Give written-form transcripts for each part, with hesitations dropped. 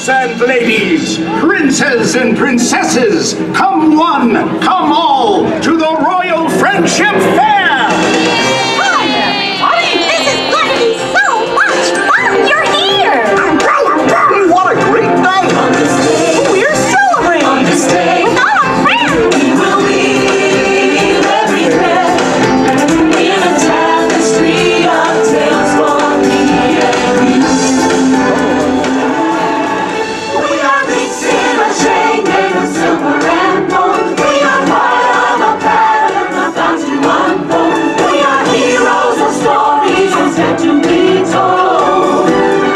Knights and ladies, princes and princesses, come one, come all, to the Royal Friendship Fair! Hi, everybody! This is going to be so much fun! You're here! What a great night! We're celebrating! With all our friends! We will leave every breath in a tapestry of tales from the end. We are mixed in a chain made of silver and gold. We are part of a pattern of thoughts to unfold. We are heroes of stories that's meant to be told.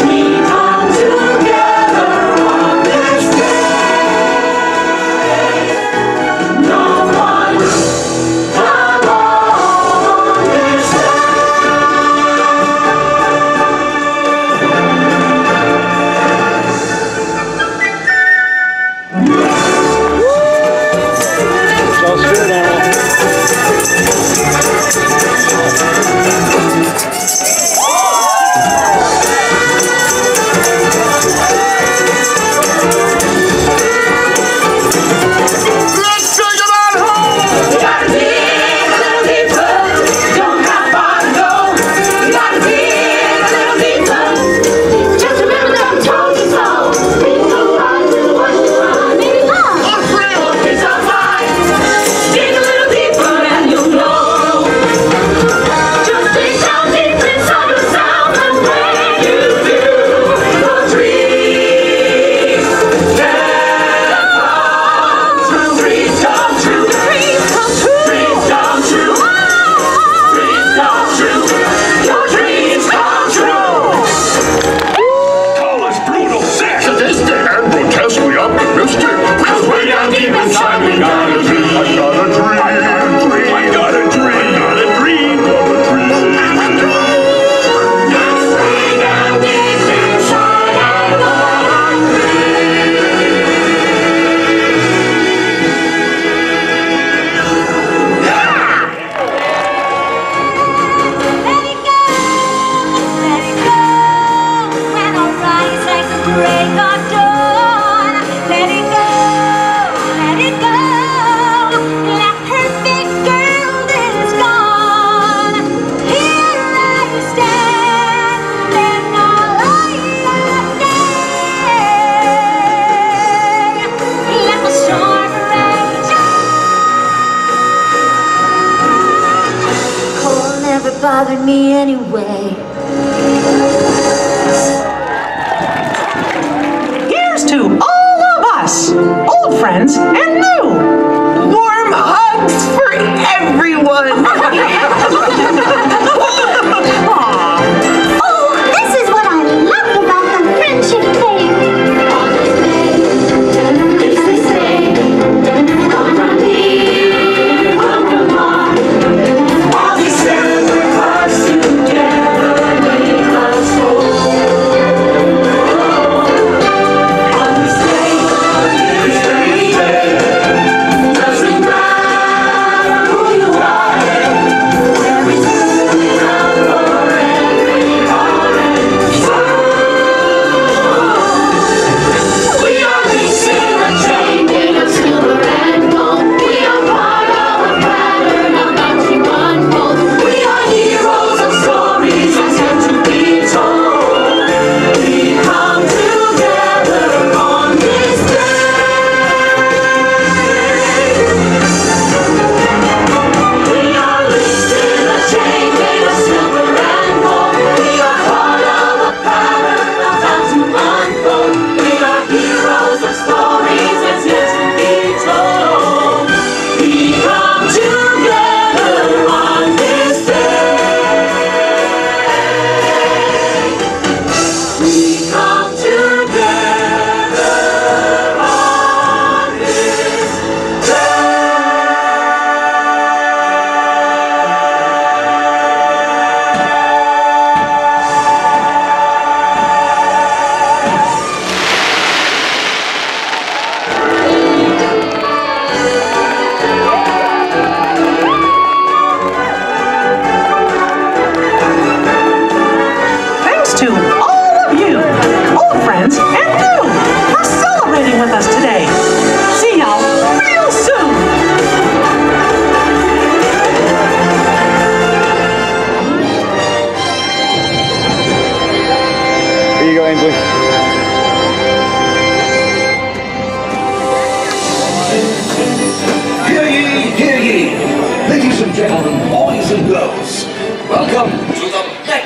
We come together on this day. No one come on this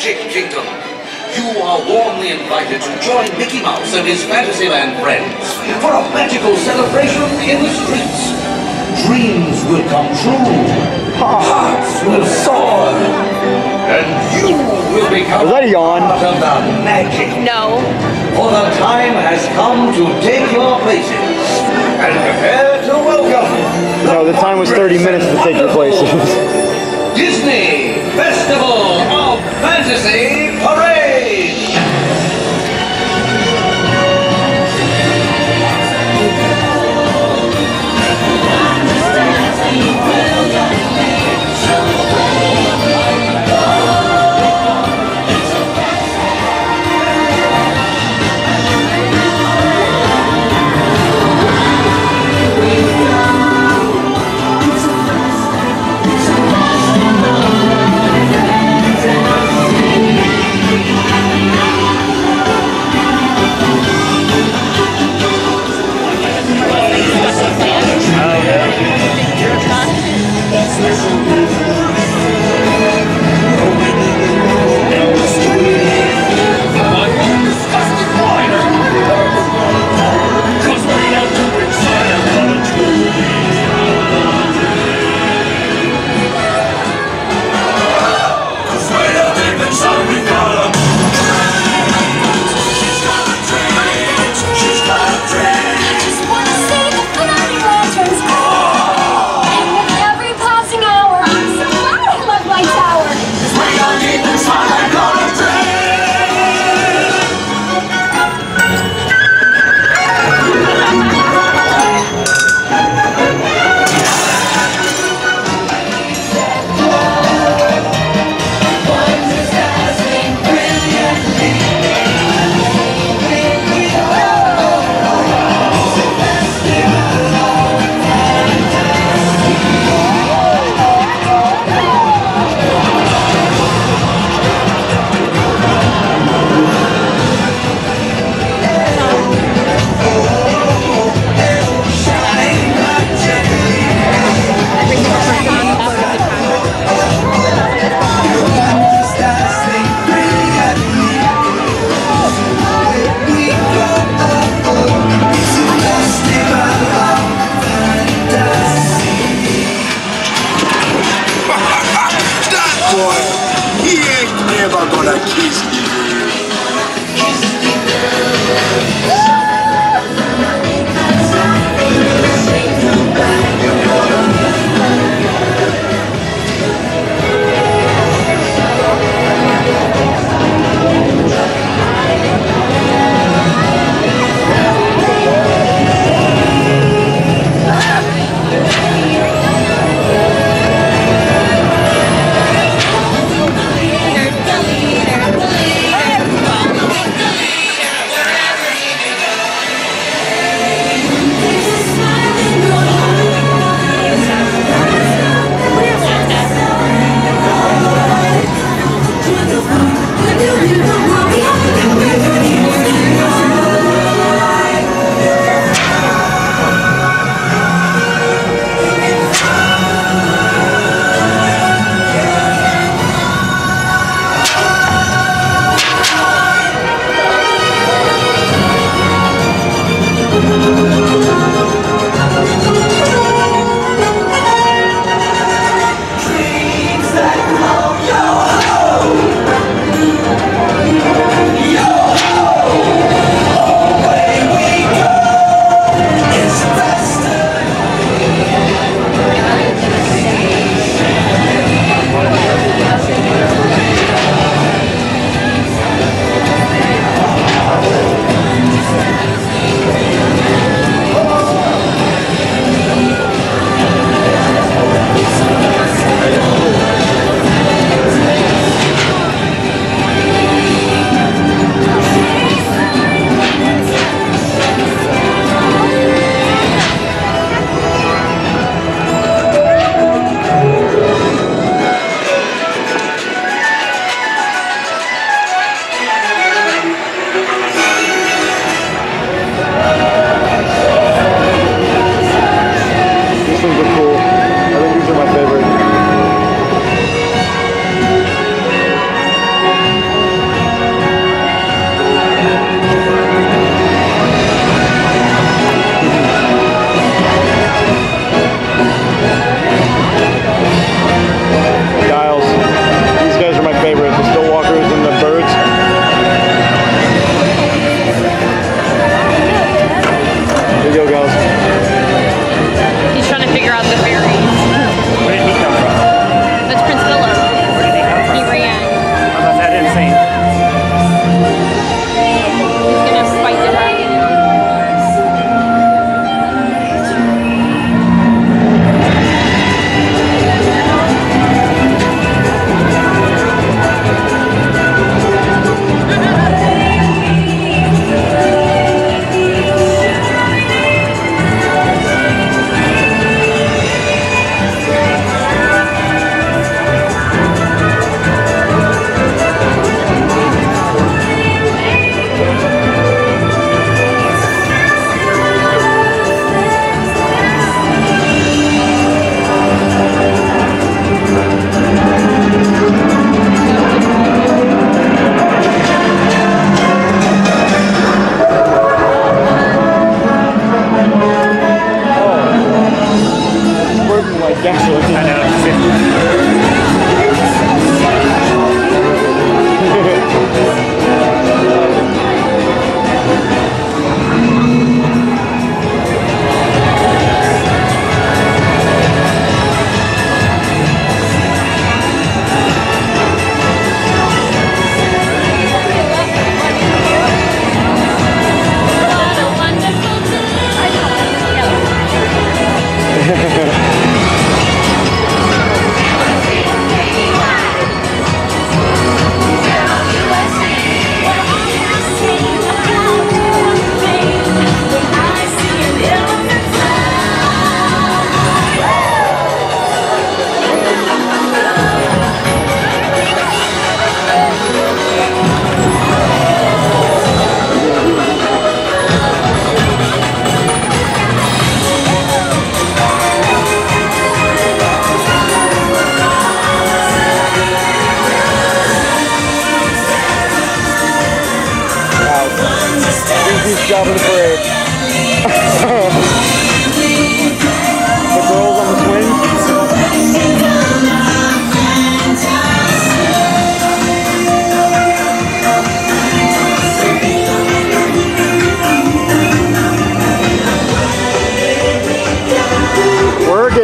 Magic Kingdom. You are warmly invited to join Mickey Mouse and his Fantasyland friends for a magical celebration in the streets. Dreams will come true, hearts will soar, and you will become part of the magic. No. For the time has come to take your places and prepare to welcome. No, the time was 30 minutes to take your places. Disney Festival of Fantasy Parade!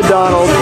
Donald.